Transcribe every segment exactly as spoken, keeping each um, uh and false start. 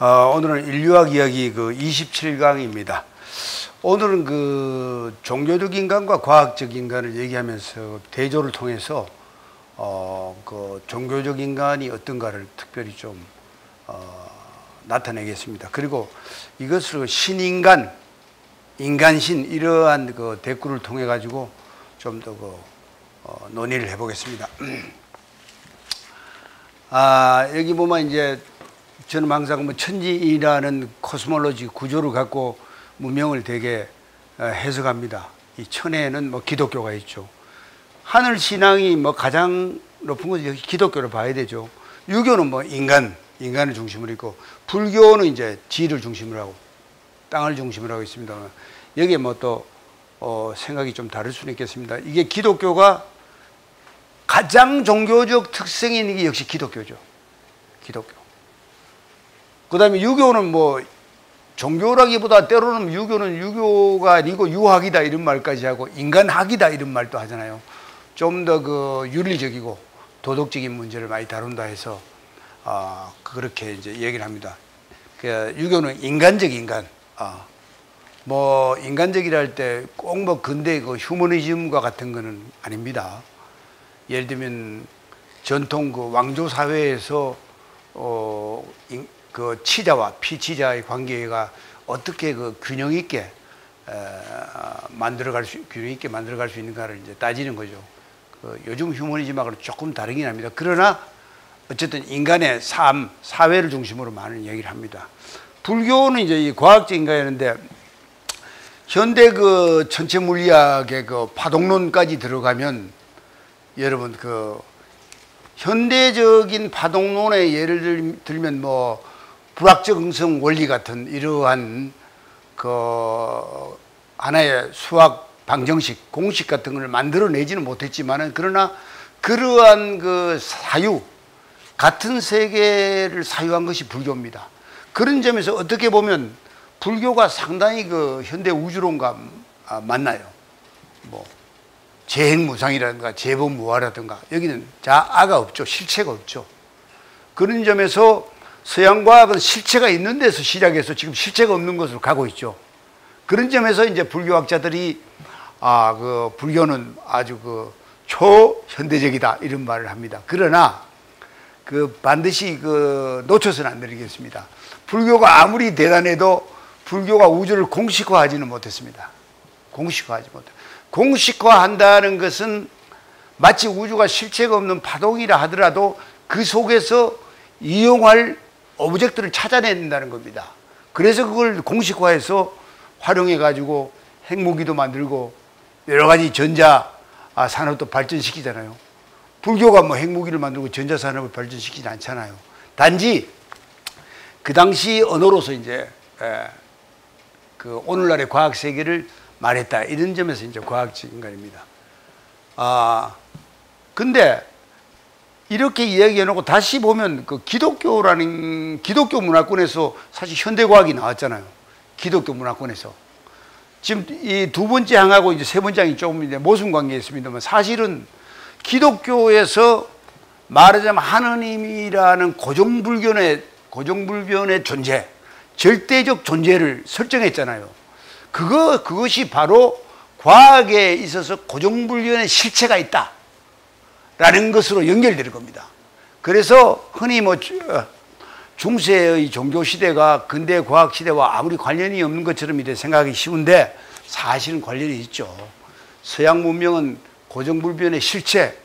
어, 오늘은 인류학 이야기 그 이십칠 강입니다. 오늘은 그 종교적 인간과 과학적 인간을 얘기하면서 대조를 통해서 어, 그 종교적 인간이 어떤가를 특별히 좀 어, 나타내겠습니다. 그리고 이것을 신인간, 인간신 이러한 그 대꾸를 통해 가지고 좀 더 그 어, 논의를 해보겠습니다. 아, 여기 보면 이제 저는 항상 뭐 천지이라는 코스몰로지 구조를 갖고 문명을 되게 해석합니다. 이 천에는 뭐 기독교가 있죠. 하늘 신앙이 뭐 가장 높은 것이 역시 기독교를 봐야 되죠. 유교는 뭐 인간, 인간을 중심으로 있고, 불교는 이제 지를 중심으로 하고 땅을 중심으로 하고 있습니다. 여기에 뭐 또 어 생각이 좀 다를 수는 있겠습니다. 이게 기독교가 가장 종교적 특성이 있는 게 역시 기독교죠. 기독교. 그 다음에 유교는 뭐 종교라기보다 때로는 유교는 유교가 아니고 유학이다 이런 말까지 하고 인간학이다 이런 말도 하잖아요. 좀 더 그 윤리적이고 도덕적인 문제를 많이 다룬다 해서 아 그렇게 이제 얘기를 합니다. 그 유교는 인간적 인간, 아 뭐 인간적이라 할 때 꼭 뭐 근대 그 휴머니즘과 같은 거는 아닙니다. 예를 들면 전통 그 왕조 사회에서 어 인, 그 치자와 피치자의 관계가 어떻게 그 균형 있게 만들어갈 수 균형 있게 만들어갈 수 있는가를 이제 따지는 거죠. 그 요즘 휴머니즘하고는 조금 다르긴 합니다. 그러나 어쨌든 인간의 삶, 사회를 중심으로 많은 얘기를 합니다. 불교는 이제 이 과학적 인간이었는데 현대 그 전체 물리학의 그 파동론까지 들어가면 여러분 그 현대적인 파동론의 예를 들면 뭐 불확정 음성 원리 같은 이러한 그 하나의 수학 방정식 공식 같은 걸 만들어내지는 못했지만은 그러나 그러한 그 사유 같은 세계를 사유한 것이 불교입니다. 그런 점에서 어떻게 보면 불교가 상당히 그 현대 우주론과 맞나요? 뭐 재행무상이라든가 재범무화라든가 여기는 자아가 없죠. 실체가 없죠. 그런 점에서 서양 과학은 실체가 있는 데서 시작해서 지금 실체가 없는 것으로 가고 있죠. 그런 점에서 이제 불교학자들이 아, 그 불교는 아주 그 초현대적이다 이런 말을 합니다. 그러나 그 반드시 그 놓쳐서는 안 되겠습니다. 불교가 아무리 대단해도 불교가 우주를 공식화하지는 못했습니다. 공식화하지 못해. 공식화한다는 것은 마치 우주가 실체가 없는 파동이라 하더라도 그 속에서 이용할 오브젝트를 찾아낸다는 겁니다. 그래서 그걸 공식화해서 활용해가지고 핵무기도 만들고 여러 가지 전자 산업도 발전시키잖아요. 불교가 뭐 핵무기를 만들고 전자 산업을 발전시키지 않잖아요. 단지 그 당시 언어로서 이제 그 오늘날의 과학 세계를 말했다 이런 점에서 이제 과학적 인간입니다. 아 근데 이렇게 이야기해놓고 다시 보면 그 기독교라는 기독교 문화권에서 사실 현대과학이 나왔잖아요. 기독교 문화권에서 지금 이 두 번째 항하고 이제 세 번째 항이 조금 이제 모순 관계에 있습니다만 사실은 기독교에서 말하자면 하느님이라는 고정불변의 고정불변의 존재, 절대적 존재를 설정했잖아요. 그거 그것이 바로 과학에 있어서 고정불변의 실체가 있다. 라는 것으로 연결될 겁니다. 그래서 흔히 뭐 중세의 종교시대가 근대 과학시대와 아무리 관련이 없는 것처럼 이렇게 생각하기 쉬운데 사실은 관련이 있죠. 서양 문명은 고정불변의 실체,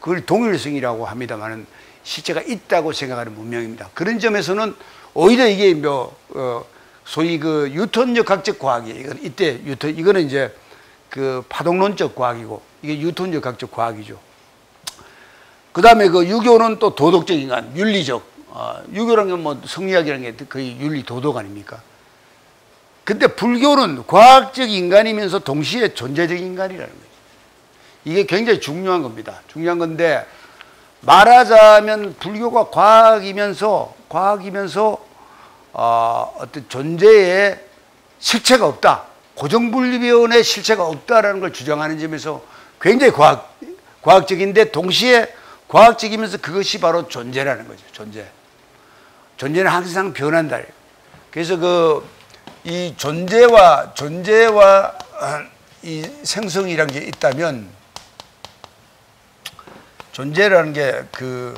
그걸 동일성이라고 합니다만 실체가 있다고 생각하는 문명입니다. 그런 점에서는 오히려 이게 뭐 소위 그 뉴턴 역학적 과학이에요. 이건 이때 뉴턴, 이거는 이제 그 파동론적 과학이고 이게 뉴턴 역학적 과학이죠. 그 다음에 그 유교는 또 도덕적 인간, 윤리적. 어, 유교라는 건 뭐 성리학이라는 게 거의 윤리 도덕 아닙니까? 근데 불교는 과학적 인간이면서 동시에 존재적 인간이라는 거예요. 이게 굉장히 중요한 겁니다. 중요한 건데 말하자면 불교가 과학이면서, 과학이면서, 어, 어떤 존재의 실체가 없다. 고정불변의 실체가 없다라는 걸 주장하는 점에서 굉장히 과학, 과학적인데 동시에 과학적이면서 그것이 바로 존재라는 거죠. 존재. 존재는 항상 변한다. 그래서 그 이 존재와 존재와 이 생성이란 게 있다면, 존재라는 게 그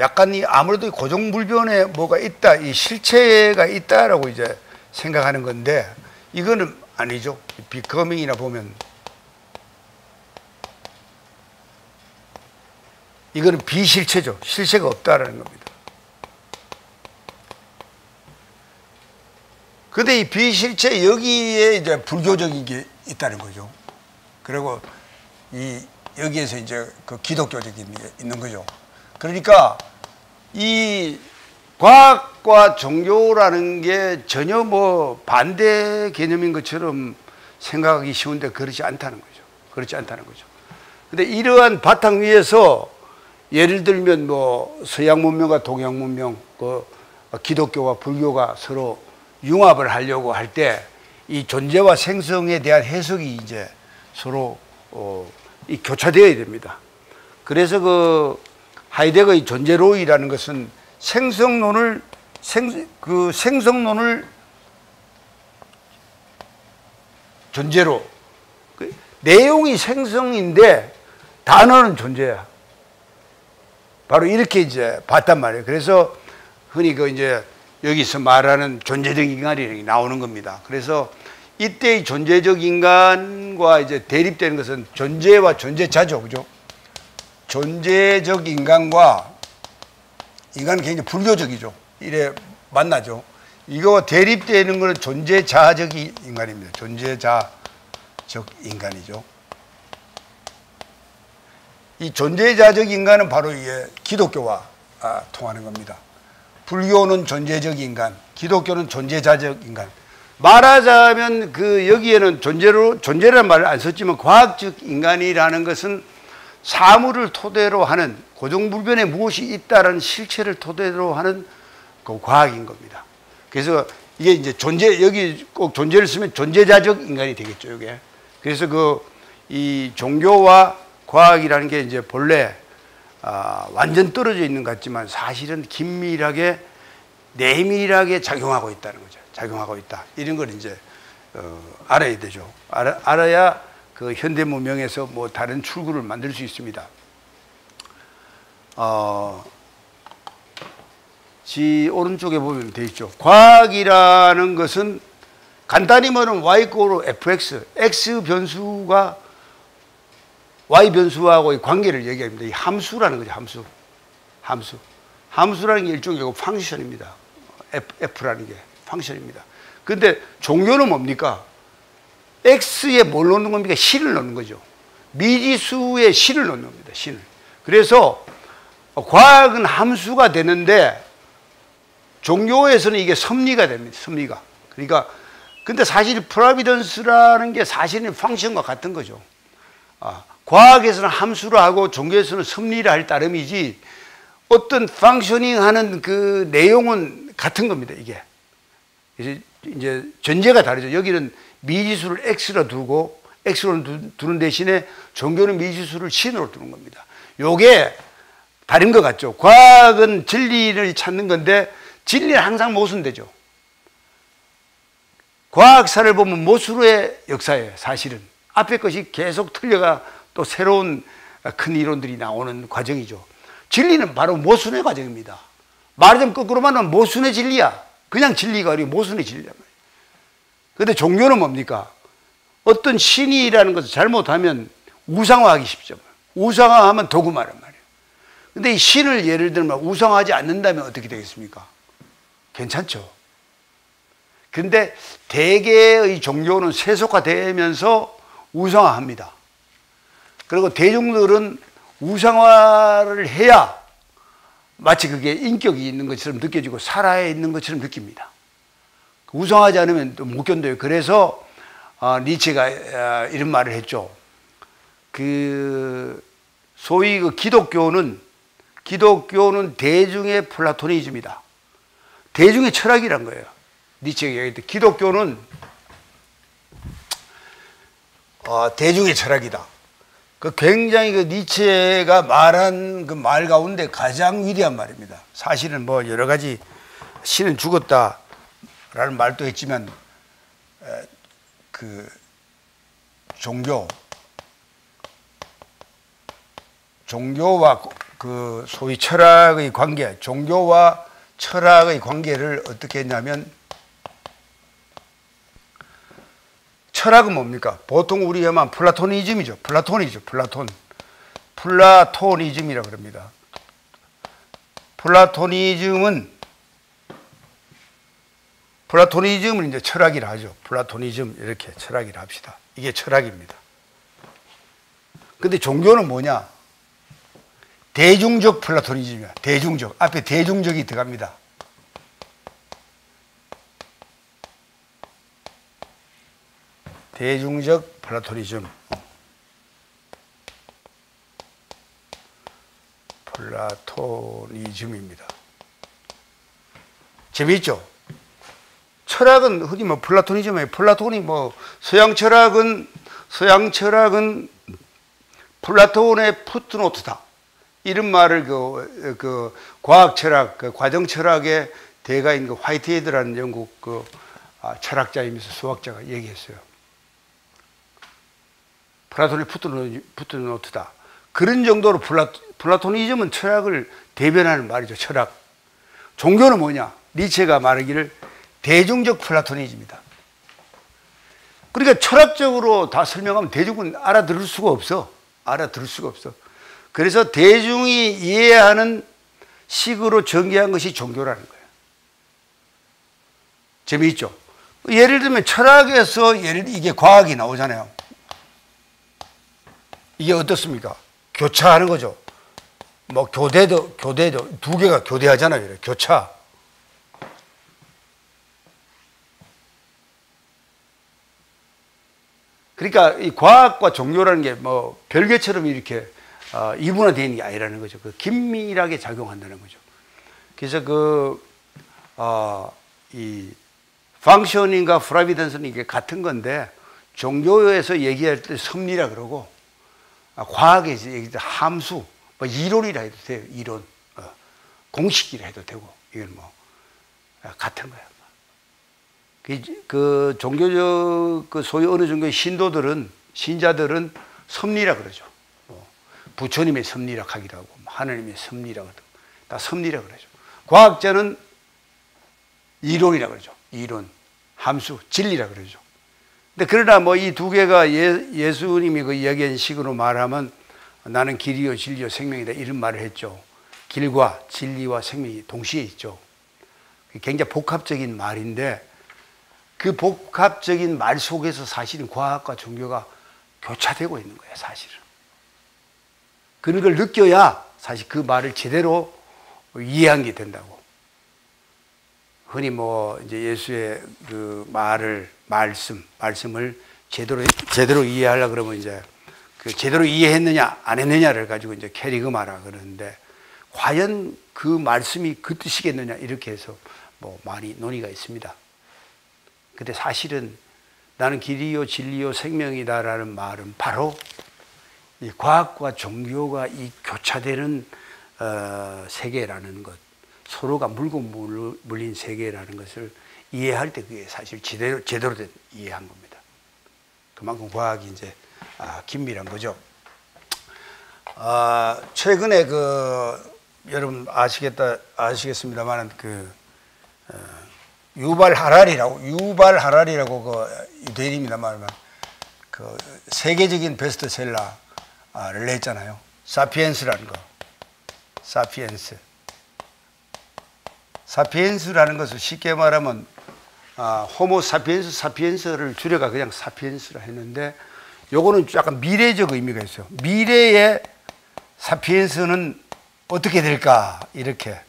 약간 이 아무래도 고정불변에 뭐가 있다, 이 실체가 있다라고 이제 생각하는 건데, 이거는 아니죠. 비커밍이나 보면 이거는 비실체죠. 실체가 없다라는 겁니다. 근데 이 비실체, 여기에 이제 불교적인 게 있다는 거죠. 그리고 이 여기에서 이제 그 기독교적인 게 있는 거죠. 그러니까 이 과학과 종교라는 게 전혀 뭐 반대 개념인 것처럼 생각하기 쉬운데 그렇지 않다는 거죠. 그렇지 않다는 거죠. 근데 이러한 바탕 위에서 예를 들면 뭐 서양 문명과 동양 문명, 그 기독교와 불교가 서로 융합을 하려고 할 때 이 존재와 생성에 대한 해석이 이제 서로 어 이 교차되어야 됩니다. 그래서 그 하이데거의 존재론이라는 것은 생성론을 생 그 생성론을 존재로, 그 내용이 생성인데 단어는 존재야. 바로 이렇게 이제 봤단 말이에요. 그래서 흔히 그 이제 여기서 말하는 존재적 인간이 나오는 겁니다. 그래서 이때의 존재적 인간과 이제 대립되는 것은 존재와 존재자죠. 그죠? 존재적 인간과, 인간은 굉장히 불교적이죠. 이래 만나죠. 이거와 대립되는 것은 존재자적 인간입니다. 존재자적 인간이죠. 이 존재자적 인간은 바로 이게 기독교와 아, 통하는 겁니다. 불교는 존재적 인간, 기독교는 존재자적 인간. 말하자면 그 여기에는 존재로, 존재라는 말을 안 썼지만 과학적 인간이라는 것은 사물을 토대로 하는, 고정불변에 무엇이 있다라는 실체를 토대로 하는 그 과학인 겁니다. 그래서 이게 이제 존재, 여기 꼭 존재를 쓰면 존재자적 인간이 되겠죠, 이게. 그래서 그 이 종교와 과학이라는 게 이제 본래 아, 완전 떨어져 있는 것 같지만 사실은 긴밀하게, 내밀하게 작용하고 있다는 거죠. 작용하고 있다. 이런 걸 이제 어, 알아야 되죠. 알아, 알아야 그 현대 문명에서 뭐 다른 출구를 만들 수 있습니다. 어, 지 오른쪽에 보면 돼 있죠. 과학이라는 것은 간단히 말하면 와이 이퀄 에프 엑스, x 변수가 y 변수하고의 관계를 얘기합니다. 이 함수라는 거죠, 함수. 함수. 함수라는 게 일종의 펑션입니다. F, F라는 게 펑션입니다. 근데 종교는 뭡니까? X에 뭘 넣는 겁니까? 실을 넣는 거죠. 미지수에 실을 넣는 겁니다, 실을. 그래서 과학은 함수가 되는데 종교에서는 이게 섭리가 됩니다, 섭리가. 그러니까, 근데 사실 프로비던스라는 게 사실은 펑션과 같은 거죠. 아, 과학에서는 함수로 하고 종교에서는 섭리를 할 따름이지 어떤 펑셔닝 하는 그 내용은 같은 겁니다, 이게. 이제, 이제 전제가 다르죠. 여기는 미지수를 X로 두고, X로 두는 대신에 종교는 미지수를 신으로 두는 겁니다. 요게 다른 것 같죠. 과학은 진리를 찾는 건데 진리는 항상 모순되죠. 과학사를 보면 모순의 역사예요, 사실은. 앞에 것이 계속 틀려가 또 새로운 큰 이론들이 나오는 과정이죠. 진리는 바로 모순의 과정입니다. 말하자면 거꾸로 말하면 모순의 진리야. 그냥 진리가 아니고 모순의 진리야. 그런데 종교는 뭡니까? 어떤 신이라는 것을 잘못하면 우상화하기 쉽죠. 우상화하면 도구마란 말이에요. 그런데 이 신을 예를 들면 우상화하지 않는다면 어떻게 되겠습니까? 괜찮죠. 그런데 대개의 종교는 세속화되면서 우상화합니다. 그리고 대중들은 우상화를 해야 마치 그게 인격이 있는 것처럼 느껴지고 살아있는 것처럼 느낍니다. 우상화하지 않으면 또 못 견뎌요. 그래서 어, 니체가 이런 말을 했죠. 그 소위 그 기독교는 기독교는 대중의 플라토니즘이다. 대중의 철학이란 거예요. 니체가 얘기했듯 기독교는 어, 대중의 철학이다. 그 굉장히 그 니체가 말한 그 말 가운데 가장 위대한 말입니다. 사실은 뭐 여러 가지 신은 죽었다, 라는 말도 했지만 그 종교 종교와 그 소위 철학의 관계, 종교와 철학의 관계를 어떻게 했냐면, 철학은 뭡니까? 보통 우리에만 플라토니즘이죠. 플라톤이죠. 플라톤. 플라토니즘이라고 합니다. 플라토니즘은 플라토니즘을 이제 철학이라 하죠. 플라토니즘 이렇게 철학이라 합시다. 이게 철학입니다. 근데 종교는 뭐냐? 대중적 플라토니즘이야. 대중적. 앞에 대중적이 들어갑니다. 대중적 플라토니즘. 플라토니즘입니다. 재미있죠? 철학은 흔히 뭐 플라토니즘이에요. 플라톤이 뭐 서양 철학은 서양 철학은 플라톤의 푸트노트다. 이런 말을 그, 그 과학 철학, 그 과정 철학의 대가인 그 화이트헤드라는 영국 그 철학자이면서 수학자가 얘기했어요. 플라톤의 푸트노트다. 그런 정도로 플라, 플라토니즘은 철학을 대변하는 말이죠. 철학. 종교는 뭐냐? 니체가 말하기를 대중적 플라토니즘이다. 그러니까 철학적으로 다 설명하면 대중은 알아들을 수가 없어. 알아들을 수가 없어. 그래서 대중이 이해하는 식으로 전개한 것이 종교라는 거예요. 재미있죠? 예를 들면 철학에서 예를 이게 과학이 나오잖아요. 이게 어떻습니까? 교차하는 거죠. 뭐 교대도 교대도 두 개가 교대하잖아요. 이래. 교차. 그러니까 이 과학과 종교라는 게 뭐 별개처럼 이렇게 어, 이분화되어 있는 게 아니라는 거죠. 그 긴밀하게 작용한다는 거죠. 그래서 그, 어, 이, 펑셔닝과 프라비던스는 이게 같은 건데, 종교에서 얘기할 때 섭리라 그러고, 아, 과학에서 얘기할 때 함수, 뭐 이론이라 해도 돼요. 이론. 어, 공식이라 해도 되고, 이건 뭐, 아, 같은 거야. 그, 그 종교적, 그 소위 어느 종교의 신도들은, 신자들은 섭리라 그러죠. 부처님의 섭리라고 하기도 하고 하나님의 섭리라고 하기도 하고 다 섭리라고 그러죠. 과학자는 이론이라고 그러죠. 이론, 함수, 진리라고 그러죠. 근데 그러나 뭐 이 두 개가 예, 예수님이 그 이야기한 식으로 말하면 나는 길이요 진리요 생명이다 이런 말을 했죠. 길과 진리와 생명이 동시에 있죠. 굉장히 복합적인 말인데 그 복합적인 말 속에서 사실은 과학과 종교가 교차되고 있는 거예요. 사실은. 그런 걸 느껴야 사실 그 말을 제대로 이해한 게 된다고. 흔히 뭐 이제 예수의 그 말을 말씀 말씀을 제대로 제대로 이해하려 그러면 이제 그 제대로 이해했느냐 안 했느냐를 가지고 이제 캐리그마라 그러는데 과연 그 말씀이 그 뜻이겠느냐 이렇게 해서 뭐 많이 논의가 있습니다. 근데 사실은 나는 길이요 진리요 생명이다라는 말은 바로 이 과학과 종교가 이 교차되는 어, 세계라는 것, 서로가 물고 물, 물린 세계라는 것을 이해할 때 그게 사실 제대로, 제대로 된 이해한 겁니다. 그만큼 과학이 이제 아, 긴밀한 거죠. 아, 최근에 그 여러분 아시겠다 아시겠습니다만 그 어, 유발 하라리라고 유발 하라리라고 그 유대인입니다만 그 세계적인 베스트셀러 를 냈잖아요. 사피엔스라는 거. 사피엔스. 사피엔스라는 것을 쉽게 말하면 아, 호모 사피엔스 사피엔스를 줄여가 그냥 사피엔스라 했는데 요거는 약간 미래적 의미가 있어요. 미래의 사피엔스는 어떻게 될까? 이렇게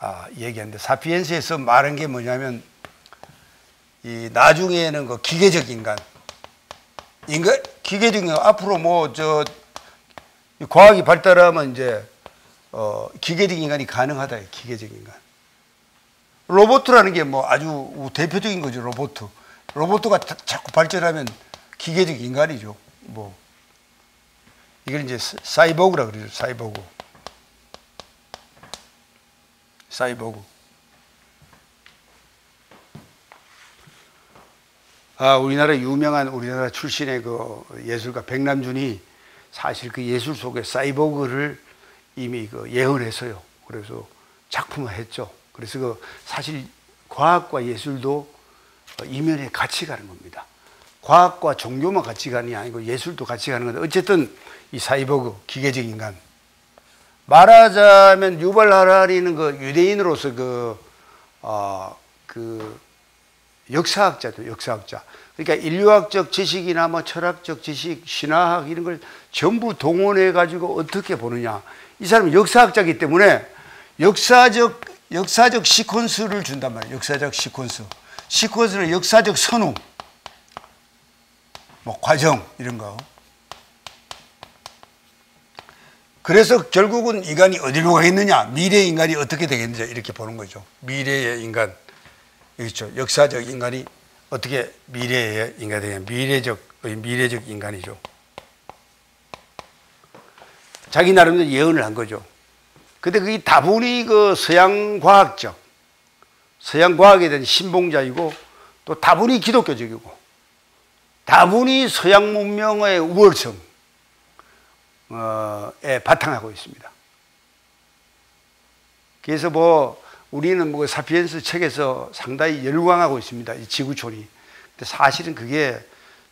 아, 얘기하는데 사피엔스에서 말한 게 뭐냐면 이 나중에는 그 기계적 인간 인간 기계적 인간 앞으로 뭐 저 과학이 발달하면 이제 어 기계적 인간이 가능하다. 기계적 인간. 로봇이라는 게 뭐 아주 대표적인 거죠. 로봇. 로봇가 자꾸 발전하면 기계적 인간이죠. 뭐 이걸 이제 사이보그라 그러죠. 사이보그. 사이보그. 아, 우리나라 유명한 우리나라 출신의 그 예술가 백남준이 사실 그 예술 속에 사이보그를 이미 그 예언해서요. 그래서 작품을 했죠. 그래서 그 사실 과학과 예술도 이면에 같이 가는 겁니다. 과학과 종교만 같이 가는 게 아니고 예술도 같이 가는 건데, 어쨌든 이 사이보그, 기계적 인간. 말하자면 유발 하라리는 그 유대인으로서 그, 어, 그 역사학자도 역사학자. 그러니까 인류학적 지식이나 뭐 철학적 지식, 신화학 이런 걸 전부 동원해 가지고 어떻게 보느냐. 이 사람은 역사학자이기 때문에 역사적, 역사적 시퀀스를 준단 말이에요. 역사적 시퀀스. 시퀀스는 역사적 선후, 뭐 과정 이런 거. 그래서 결국은 인간이 어디로 가겠느냐, 미래의 인간이 어떻게 되겠느냐 이렇게 보는 거죠. 미래의 인간, 그렇죠. 역사적 인간이 어떻게 미래의 인간이 되냐, 미래적, 미래적 인간이죠. 자기 나름대로 예언을 한 거죠. 근데 그게 다분히 그 서양 과학적, 서양 과학에 대한 신봉자이고, 또 다분히 기독교적이고, 다분히 서양 문명의 우월성에 바탕하고 있습니다. 그래서 뭐 우리는 뭐 사피엔스 책에서 상당히 열광하고 있습니다. 이 지구촌이. 근데 사실은 그게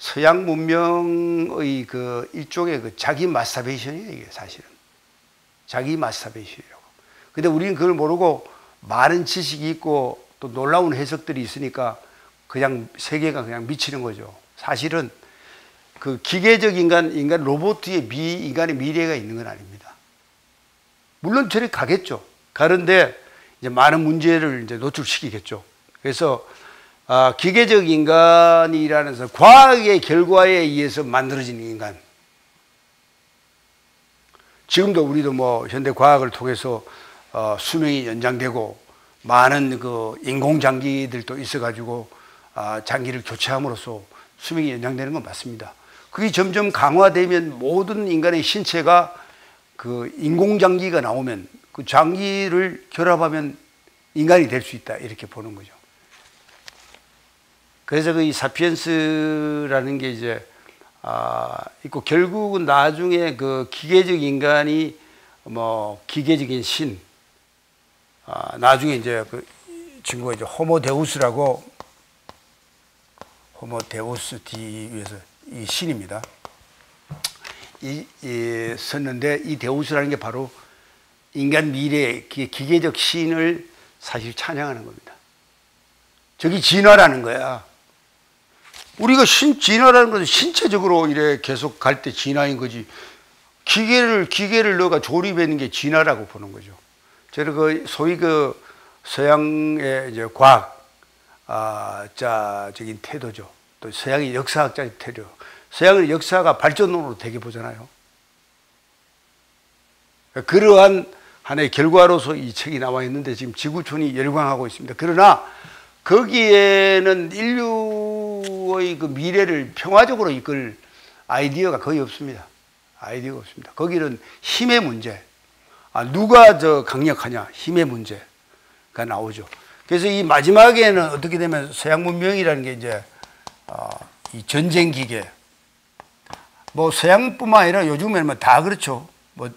서양 문명의 그 일종의 그 자기 마스터베이션이에요, 이게 사실은. 자기 마스터베이션이라고. 근데 우리는 그걸 모르고 많은 지식이 있고 또 놀라운 해석들이 있으니까 그냥 세계가 그냥 미치는 거죠. 사실은 그 기계적 인간, 인간 로봇 뒤에 미, 인간의 미래가 있는 건 아닙니다. 물론 저리 가겠죠. 가는데 이제 많은 문제를 이제 노출시키겠죠. 그래서 아, 기계적 인간이라는 과학의 결과에 의해서 만들어진 인간. 지금도 우리도 뭐 현대 과학을 통해서 어, 수명이 연장되고 많은 그 인공장기들도 있어가지고 아, 장기를 교체함으로써 수명이 연장되는 건 맞습니다. 그게 점점 강화되면 모든 인간의 신체가 그 인공장기가 나오면 그 장기를 결합하면 인간이 될 수 있다 이렇게 보는 거죠. 그래서 그 이 사피엔스라는 게 이제 아, 있고, 결국은 나중에 그 기계적 인간이 뭐 기계적인 신, 아, 나중에 이제 그 친구가 이제 호모데우스라고, 호모데우스 디 위에서 이 신입니다. 이, 이 썼는데 이 데우스라는 게 바로 인간 미래의 기계적 신을 사실 찬양하는 겁니다. 저기 진화라는 거야. 우리가 신, 진화라는 것은 신체적으로 이래 계속 갈 때 진화인 거지, 기계를, 기계를 넣어가 조립하는 게 진화라고 보는 거죠. 저는 그, 소위 그, 서양의 이제 과학, 아, 자적인 태도죠. 또 서양의 역사학자의 태도. 서양은 역사가 발전론으로 되게 보잖아요. 그러한 하나의 결과로서 이 책이 나와 있는데 지금 지구촌이 열광하고 있습니다. 그러나, 거기에는 인류의 그 미래를 평화적으로 이끌 아이디어가 거의 없습니다. 아이디어가 없습니다. 거기는 힘의 문제, 아, 누가 저 강력하냐, 힘의 문제가 나오죠. 그래서 이 마지막에는 어떻게 되면 서양 문명이라는 게 이제 어, 이 전쟁 기계, 뭐 서양뿐만 아니라 요즘에는 다 그렇죠. 뭐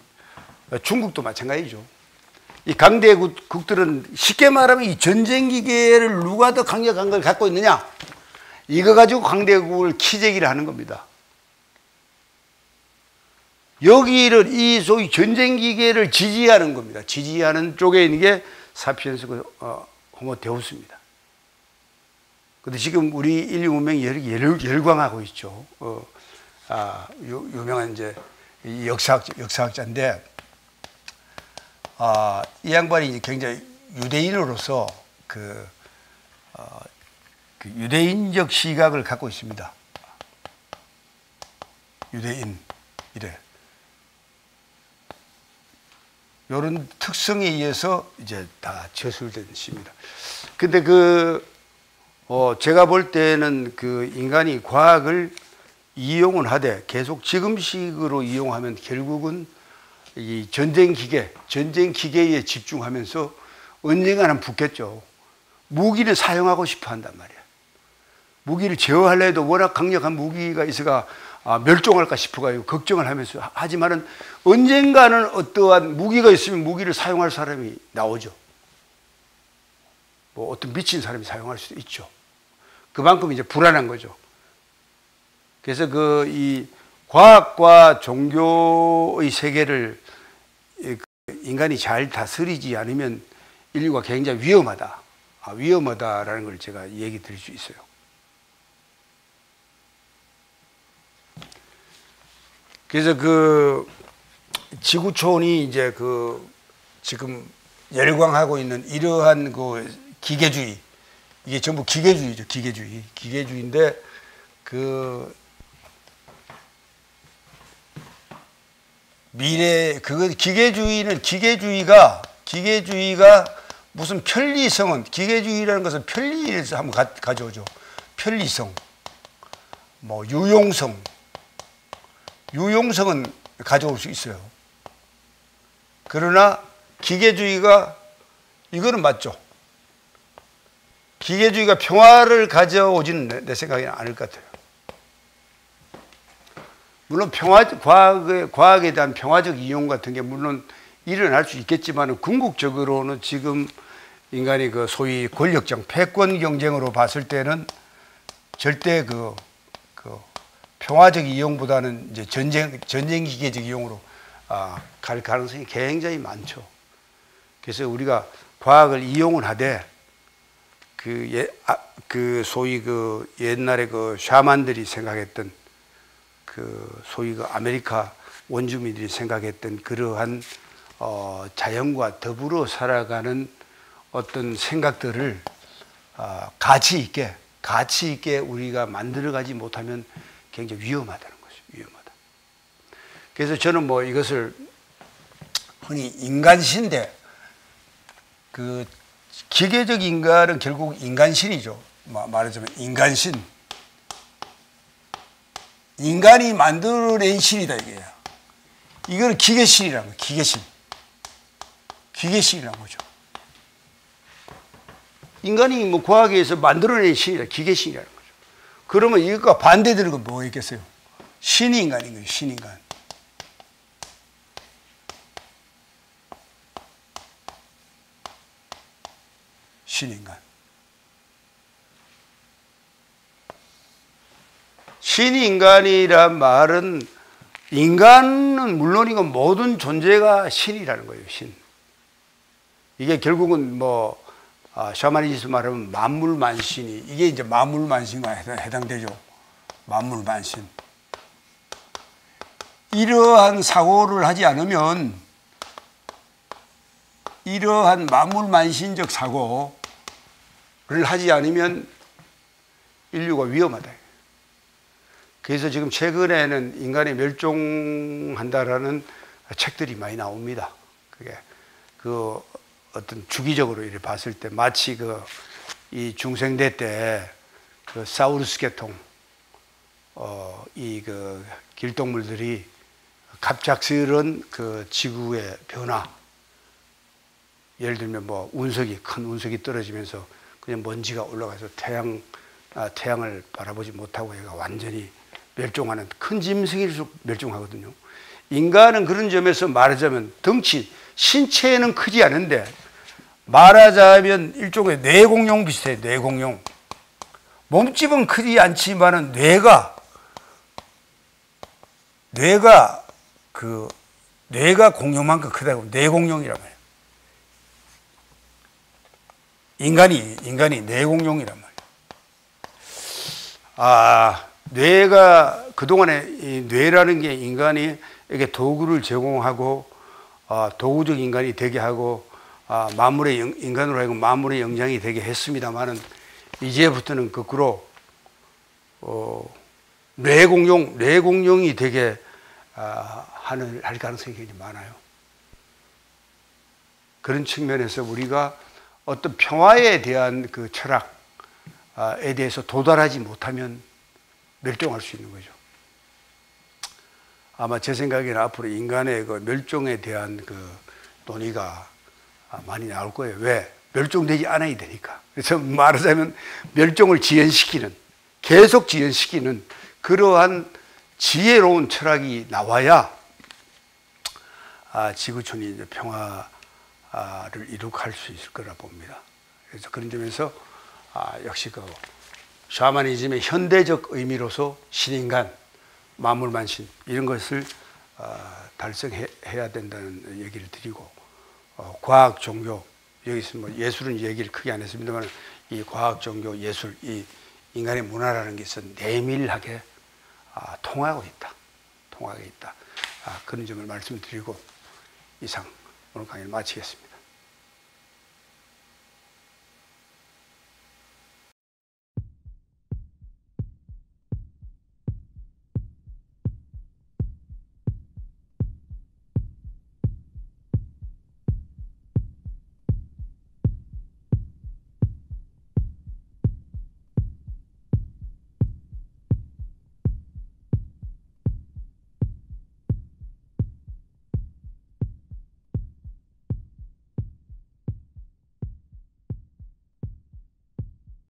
중국도 마찬가지죠. 이 강대국들은 쉽게 말하면 이 전쟁기계를 누가 더 강력한 걸 갖고 있느냐, 이거 가지고 강대국을 키재기를 하는 겁니다. 여기를 이 소위 전쟁기계를 지지하는 겁니다. 지지하는 쪽에 있는 게 사피엔스, 어, 호모데우스입니다. 근데 지금 우리 인류 문명이 열, 열광하고 있죠. 어, 아, 유명한 이제 역사학자, 역사학자인데, 아, 이 양반이 굉장히 유대인으로서 그, 어, 그 유대인적 시각을 갖고 있습니다. 유대인 이래 이런 특성에 의해서 이제 다 저술된 시입니다. 근데 그 어, 제가 볼 때는 그 인간이 과학을 이용은 하되 계속 지금식으로 이용하면 결국은 이 전쟁 기계, 전쟁 기계에 집중하면서 언젠가는 붙겠죠. 무기를 사용하고 싶어 한단 말이야. 무기를 제어하려 해도 워낙 강력한 무기가 있어가 아, 멸종할까 싶어가지고 걱정을 하면서 하지만은 언젠가는 어떠한 무기가 있으면 무기를 사용할 사람이 나오죠. 뭐 어떤 미친 사람이 사용할 수도 있죠. 그만큼 이제 불안한 거죠. 그래서 그 이 과학과 종교의 세계를 인간이 잘 다스리지 않으면 인류가 굉장히 위험하다. 아, 위험하다라는 걸 제가 얘기 드릴 수 있어요. 그래서 그 지구촌이 이제 그 지금 열광하고 있는 이러한 그 기계주의, 이게 전부 기계주의죠. 기계주의. 기계주의인데 그 미래 그 기계주의는 기계주의가 기계주의가 무슨 편리성은 기계주의라는 것은 편리를 한번 가, 가져오죠. 편리성, 뭐 유용성, 유용성은 가져올 수 있어요. 그러나 기계주의가 이거는 맞죠. 기계주의가 평화를 가져오지는 내, 내 생각에는 않을 것 같아요. 물론 평화, 과학의, 과학에 대한 평화적 이용 같은 게 물론 일어날 수 있겠지만 궁극적으로는 지금 인간이 그 소위 권력장, 패권 경쟁으로 봤을 때는 절대 그, 그 평화적 이용보다는 이제 전쟁, 전쟁 기계적 이용으로 아, 갈 가능성이 굉장히 많죠. 그래서 우리가 과학을 이용은 하되 그, 예, 아, 그 소위 그 옛날에 그 샤만들이 생각했던 그 소위 그 아메리카 원주민들이 생각했던 그러한 어, 자연과 더불어 살아가는 어떤 생각들을 어, 가치 있게 가치 있게 우리가 만들어가지 못하면 굉장히 위험하다는 거죠. 위험하다. 그래서 저는 뭐 이것을 흔히 인간신대 그 기계적 인간은 결국 인간신이죠. 말하자면 인간신. 인간이 만들어낸 신이다 이게요. 이거는 기계신이라는 거예요. 기계신. 기계신이라는 거죠. 인간이 뭐 과학에 의해서 만들어낸 신이다. 기계신이라는 거죠. 그러면 이것과 반대되는 건 뭐가 있겠어요? 신인간인 거예요. 신인간. 신인간. 신인간이란 말은 인간은 물론이고 모든 존재가 신이라는 거예요. 신. 이게 결국은 뭐 아, 샤머니즘에서 말하면 만물만신이 이게 이제 만물만신과 해당되죠. 만물만신. 이러한 사고를 하지 않으면 이러한 만물만신적 사고를 하지 않으면 인류가 위험하다. 그래서 지금 최근에는 인간이 멸종한다라는 책들이 많이 나옵니다. 그게 그 어떤 주기적으로 이렇게 봤을 때 마치 그 이 중생대 때 그 사우루스 계통 어 이 그 길동물들이 갑작스런 그 지구의 변화 예를 들면 뭐 운석이 큰 운석이 떨어지면서 그냥 먼지가 올라가서 태양 아, 태양을 바라보지 못하고 얘가 완전히 멸종하는 큰 짐승일수록 멸종하거든요. 인간은 그런 점에서 말하자면 덩치, 신체는 크지 않은데 말하자면 일종의 뇌공룡 비슷해요. 뇌공룡. 몸집은 크지 않지만은 뇌가 뇌가 그 뇌가 공룡만큼 크다고 뇌공룡이란 말이에요. 인간이 인간이 뇌공룡이란 말이에요. 아. 뇌가 그동안에 이 뇌라는 게 인간이 이렇게 도구를 제공하고 어, 도구적 인간이 되게 하고 어, 만물의 영, 인간으로 하여금 만물의 영장이 되게 했습니다만은 이제부터는 거꾸로 어, 뇌공룡 뇌공룡이 되게 어, 하는 할 가능성이 굉장히 많아요. 그런 측면에서 우리가 어떤 평화에 대한 그 철학에 대해서 도달하지 못하면 멸종할 수 있는 거죠. 아마 제 생각에는 앞으로 인간의 그 멸종에 대한 그 논의가 많이 나올 거예요. 왜? 멸종되지 않아야 되니까. 그래서 말하자면 멸종을 지연시키는 계속 지연시키는 그러한 지혜로운 철학이 나와야 아, 지구촌이 이제 평화를 이룩할 수 있을 거라 봅니다. 그래서 그런 점에서 아, 역시 그 샤머니즘의 현대적 의미로서 신인간, 만물만신 이런 것을 아, 달성해야 된다는 얘기를 드리고, 어, 과학, 종교, 여기서 뭐 예술은 얘기를 크게 안 했습니다만 이 과학, 종교, 예술, 이 인간의 문화라는 게 있어 내밀하게 아, 통하고 있다, 통하고 있다. 아, 그런 점을 말씀드리고 이상 오늘 강의를 마치겠습니다.